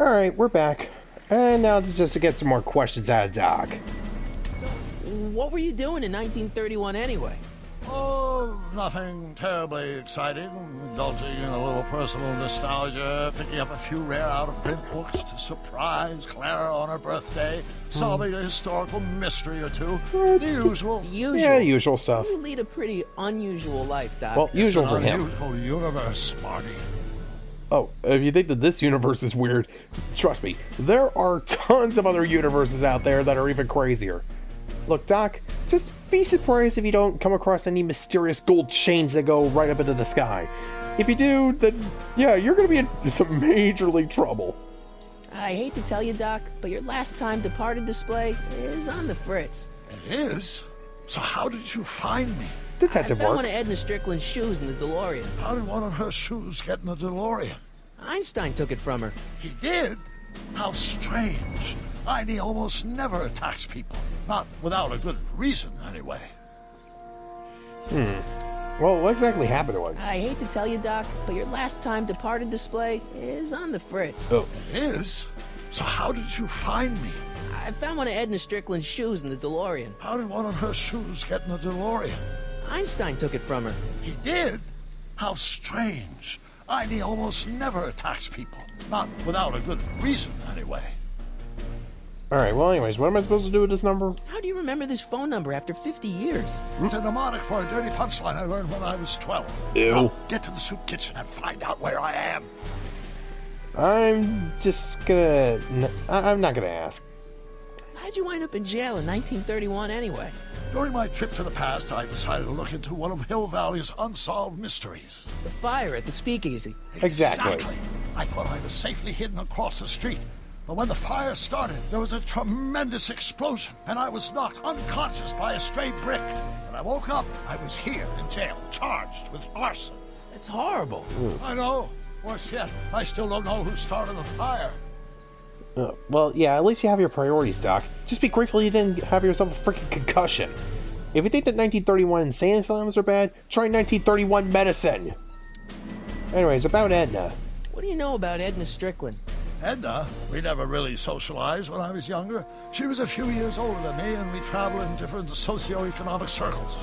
Alright, we're back. And now just to get some more questions out of Doc. So, what were you doing in 1931 anyway? Oh, nothing terribly exciting. Indulging in a little personal nostalgia, picking up a few rare out-of-print books to surprise Clara on her birthday, solving a historical mystery or two. The usual. Yeah, usual stuff. You lead a pretty unusual life, Doc. Well, usual for him. It's an unusual universe, Marty. Oh, if you think that this universe is weird, trust me, there are tons of other universes out there that are even crazier. Look, Doc, just be surprised if you don't come across any mysterious gold chains that go right up into the sky. If you do, then, yeah, you're going to be in some majorly trouble. I hate to tell you, Doc, but your last time Departed display is on the fritz. It is? So how did you find me? Detective work. I found one of Edna Strickland's shoes in the DeLorean. How did one of her shoes get in the DeLorean? Einstein took it from her. He did? How strange. ID almost never attacks people. Not without a good reason, anyway. Well, what exactly happened to him? I hate to tell you, Doc, but your last time Departed display is on the fritz. Oh. It is? So how did you find me? I found one of Edna Strickland's shoes in the DeLorean. How did one of her shoes get in the DeLorean? Einstein took it from her. He did? How strange. ID almost never attacks people. Not without a good reason, anyway. Alright, well anyways, what am I supposed to do with this number? How do you remember this phone number after 50 years? It's a mnemonic for a dirty punchline I learned when I was 12. Ew. Now, get to the soup kitchen and find out where I am. I'm not gonna ask. How'd you wind up in jail in 1931 anyway? During my trip to the past, I decided to look into one of Hill Valley's unsolved mysteries. The fire at the speakeasy. Exactly. I thought I was safely hidden across the street. But when the fire started, there was a tremendous explosion, and I was knocked unconscious by a stray brick. When I woke up, I was here in jail, charged with arson. It's horrible. Ooh. I know. Worse yet, I still don't know who started the fire. Well, yeah, at least you have your priorities, Doc. Just be grateful you didn't have yourself a freaking concussion. If you think that 1931 insane asylums are bad, try 1931 medicine. Anyways, about Edna. What do you know about Edna Strickland? Edna? We never really socialized when I was younger. She was a few years older than me, and we traveled in different socioeconomic circles.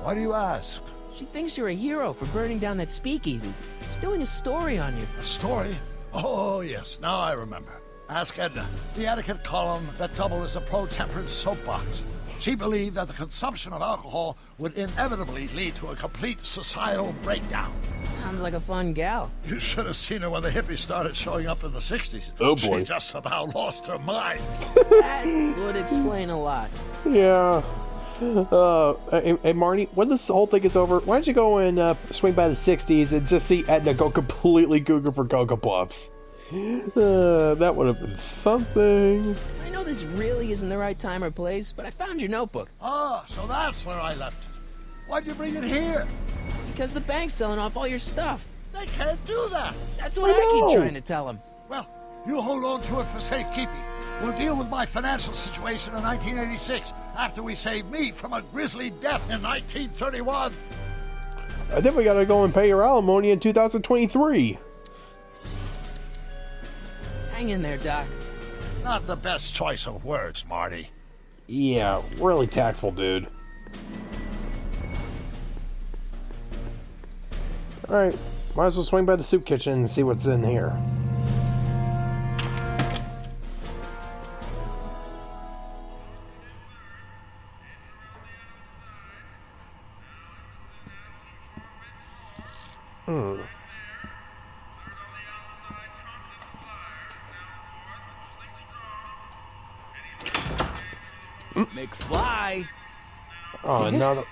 Why do you ask? She thinks you're a hero for burning down that speakeasy. She's doing a story on you. A story? Oh, yes. Now I remember. Ask Edna, the etiquette column that doubled as a pro-temperance soapbox. She believed that the consumption of alcohol would inevitably lead to a complete societal breakdown. Sounds like a fun gal. You should have seen her when the hippies started showing up in the 60s. Oh boy. She just about lost her mind. That would explain a lot. Yeah. Hey, Marty, when this whole thing is over, why don't you go and swing by the 60s and just see Edna go completely Google for Cocoa Puffs? That would have been something. I know this really isn't the right time or place, but I found your notebook. Ah, so that's where I left it. Why'd you bring it here? Because the bank's selling off all your stuff. They can't do that. That's what I keep trying to tell them. Well, you hold on to it for safekeeping. We'll deal with my financial situation in 1986 after we save me from a grisly death in 1931. And then we gotta go and pay your alimony in 2023. Hang in there, Doc. Not the best choice of words, Marty. Yeah, really tactful, dude. Alright, might as well swing by the soup kitchen and see what's in here. McFly. Oh, no.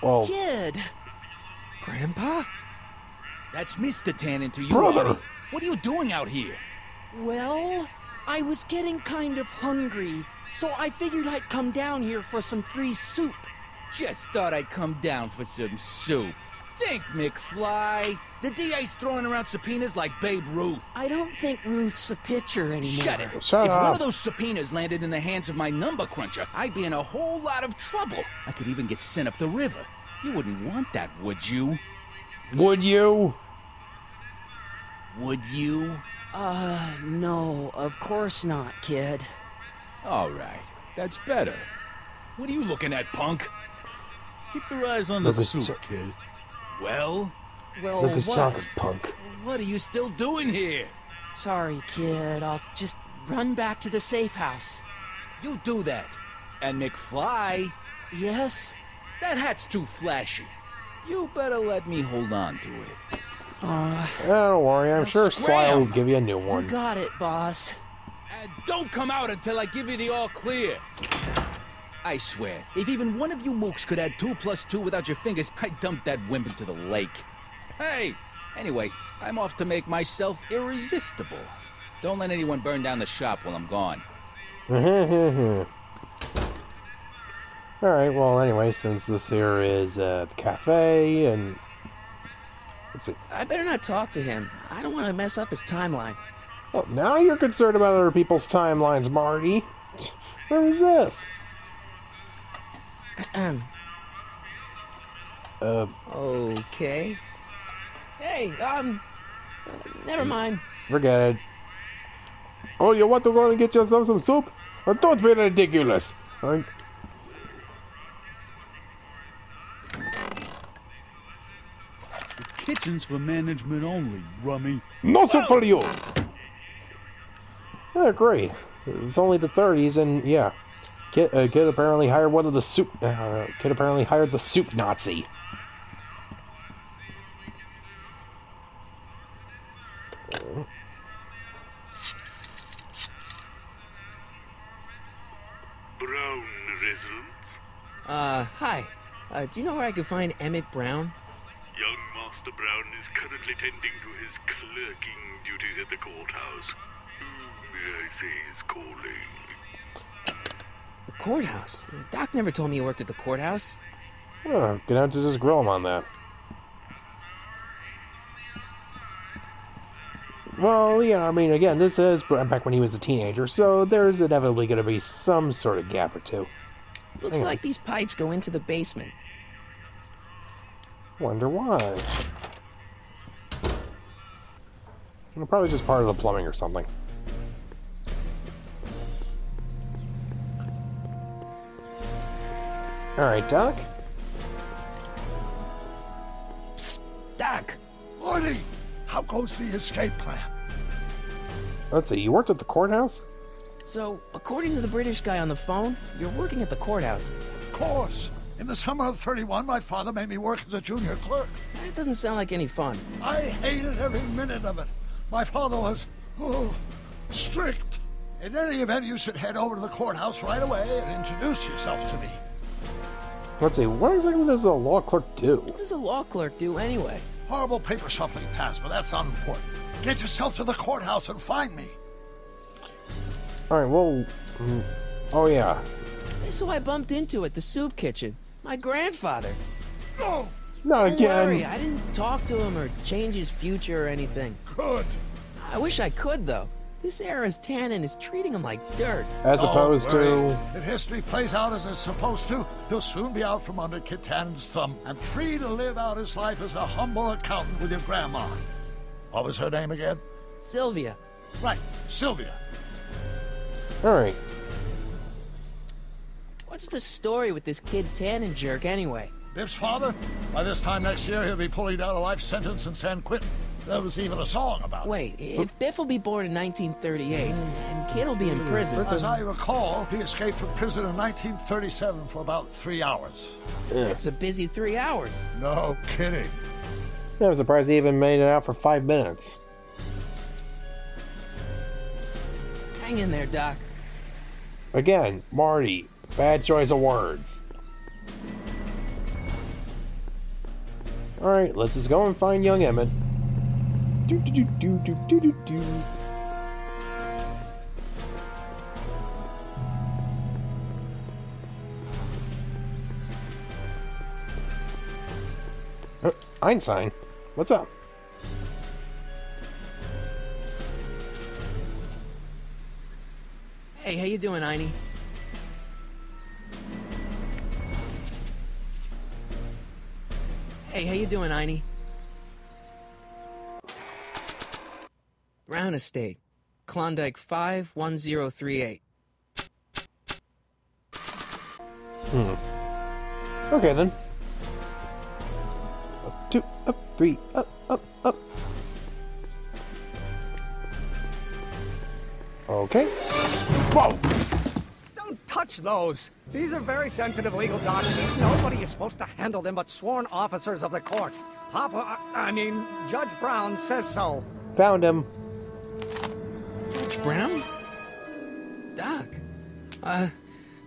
Whoa. Kid. Grandpa? That's Mr. Tannen to you. Brother. What are you doing out here? Well, I was getting kind of hungry, so I figured I'd come down here for some free soup. Just thought I'd come down for some soup. Think, McFly. The DA's throwing around subpoenas like Babe Ruth. I don't think Ruth's a pitcher anymore. Shut it. Shut up. If one of those subpoenas landed in the hands of my number cruncher, I'd be in a whole lot of trouble. I could even get sent up the river. You wouldn't want that, would you? Would you? Would you? No, of course not, kid. All right, that's better. What are you looking at, punk? Keep your eyes on the soup, kid. Well, what? Punk. What are you still doing here? Sorry, kid. I'll just run back to the safe house. You do that. And McFly... Yes? That hat's too flashy. You better let me hold on to it. Don't worry, I'm sure Squire will give you a new one. You got it, boss. And don't come out until I give you the all clear. I swear, if even one of you mooks could add 2 plus 2 without your fingers, I'd dump that wimp into the lake. Hey! Anyway, I'm off to make myself irresistible. Don't let anyone burn down the shop while I'm gone. Alright, well, anyway, since this here is a cafe and... I better not talk to him. I don't want to mess up his timeline. Well, now you're concerned about other people's timelines, Marty. Where is this? Okay. Hey, never mind. Forget it. Oh, you want to go and get yourself some soup? Well, don't be ridiculous. Kitchens for management only, rummy. No soup for you! Oh, great. It's only the 30s, and yeah. Kid apparently hired one of the soup... Kid apparently hired the soup Nazi. Brown resident? Hi. Do you know where I can find Emmett Brown? Young Master Brown is currently tending to his clerking duties at the courthouse. Who, may I say, is calling? The courthouse? Doc never told me he worked at the courthouse. Oh, gonna have to just grill him on that. Well, yeah, I mean, again, this is back when he was a teenager, so there's inevitably gonna be some sort of gap or two. Looks like these pipes go into the basement. Wonder why. Well, probably just part of the plumbing or something. Alright, Doc. Psst, Doc! Morty! How goes the escape plan? Let's see, you worked at the courthouse? So, according to the British guy on the phone, you're working at the courthouse. Of course! In the summer of 31, my father made me work as a junior clerk. It doesn't sound like any fun. I hated every minute of it. My father was, strict. In any event, you should head over to the courthouse right away and introduce yourself to me. Let's see, what exactly does a law clerk do? What does a law clerk do anyway? Horrible paper shuffling task, but that's not important. Get yourself to the courthouse and find me. Alright, well... Oh, yeah. So I bumped into it, the soup kitchen. My grandfather. No! Not again. Don't worry, I didn't talk to him or change his future or anything. Good. I wish I could, though. This era's Tannen is treating him like dirt. As opposed to... If history plays out as it's supposed to, he'll soon be out from under Kid Tannen's thumb and free to live out his life as a humble accountant with your grandma. What was her name again? Sylvia. Right, Sylvia. All right. What's the story with this Kid Tannen jerk, anyway? Biff's father? By this time next year, he'll be pulling down a life sentence in San Quentin. There was even a song about it. Wait, if Biff will be born in 1938, and Kid will be in prison... As I recall, he escaped from prison in 1937 for about 3 hours. Yeah. That's a busy 3 hours. No kidding. Yeah, I'm surprised he even made it out for 5 minutes. Hang in there, Doc. Again, Marty... Bad choice of words. Alright, let's just go and find young Emmett. Einstein, what's up? Hey, how you doing, Einie? Hey, how you doing, Einie? Brown Estate, Klondike 51038. Okay then. Up two, up three, up, up, up. Okay. Whoa! Don't touch those! These are very sensitive legal documents. Nobody is supposed to handle them but sworn officers of the court. Papa, I mean, Judge Brown says so. Found him. Judge Brown? Doc.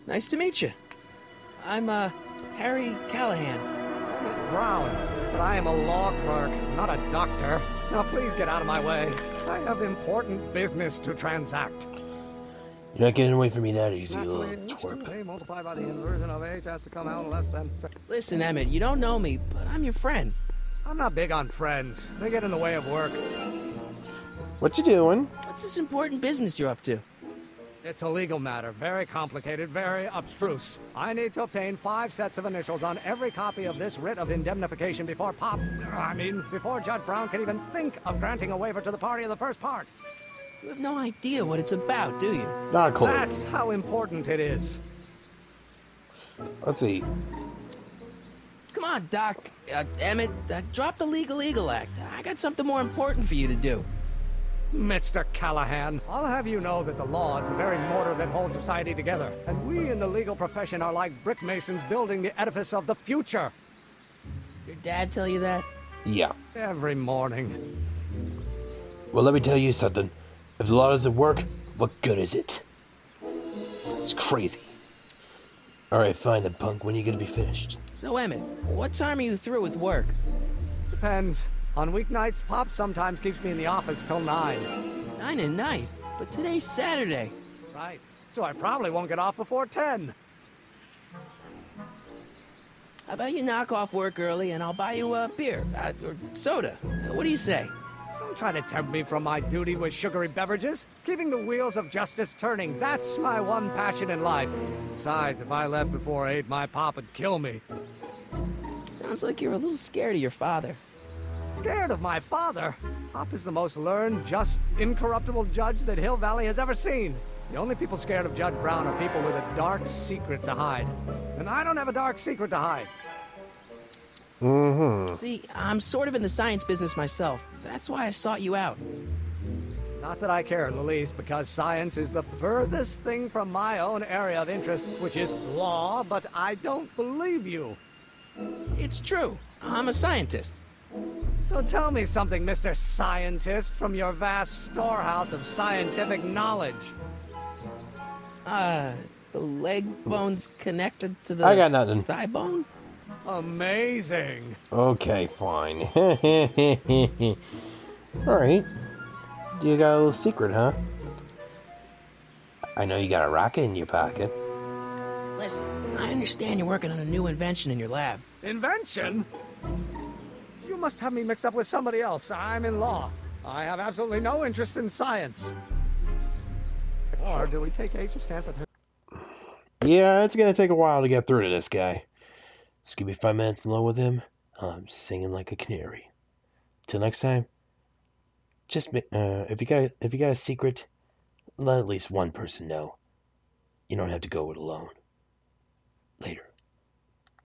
Nice to meet you. I'm, Harry Callahan. Brown, but I am a law clerk, not a doctor. Now please get out of my way. I have important business to transact. You're not getting away from me that easy, little twerp. Multiplied by the inversion of h has to come out less than... Listen, Emmett, you don't know me, but I'm your friend. I'm not big on friends. They get in the way of work. What you doing? What's this important business you're up to? It's a legal matter. Very complicated, very obstruse. I need to obtain 5 sets of initials on every copy of this writ of indemnification before before Judge Brown can even think of granting a waiver to the party in the first part. You have no idea what it's about, do you? Not cool. That's how important it is. Let's see. Come on, Doc, Emmett, drop the Legal Eagle Act. I got something more important for you to do. Mr. Callahan, I'll have you know that the law is the very mortar that holds society together, and we in the legal profession are like brick masons building the edifice of the future. Your dad tell you that? Yeah. Every morning. Well, let me tell you something. If the law doesn't work, what good is it? It's crazy. Alright, fine then, punk. When are you gonna be finished? So, Emmett, what time are you through with work? Depends. On weeknights, Pop sometimes keeps me in the office till 9. 9 at night? But today's Saturday. Right. So I probably won't get off before 10. How about you knock off work early and I'll buy you a beer, or soda. What do you say? Don't try to tempt me from my duty with sugary beverages. Keeping the wheels of justice turning, that's my one passion in life. Besides, if I left before 8, my Pop would kill me. Sounds like you're a little scared of your father. Scared of my father? Pop is the most learned, just, incorruptible judge that Hill Valley has ever seen. The only people scared of Judge Brown are people with a dark secret to hide. And I don't have a dark secret to hide. Mm-hmm. See, I'm sort of in the science business myself. That's why I sought you out. Not that I care in the least, because science is the furthest thing from my own area of interest, which is law, but I don't believe you. It's true. I'm a scientist. So tell me something, Mr. Scientist, from your vast storehouse of scientific knowledge. The leg bone's connected to the... I got nothing. Thigh bone? Amazing. Okay, fine. Alright. You got a little secret, huh? I know you got a rocket in your pocket. Listen, I understand you're working on a new invention in your lab. Invention? You must have me mixed up with somebody else. I'm in law. I have absolutely no interest in science. Or do we take H to stand for her? Yeah, it's gonna take a while to get through to this guy. Just give me 5 minutes alone with him. I'm singing like a canary. Till next time. Just if you got a secret, let at least one person know. You don't have to go it alone. Later.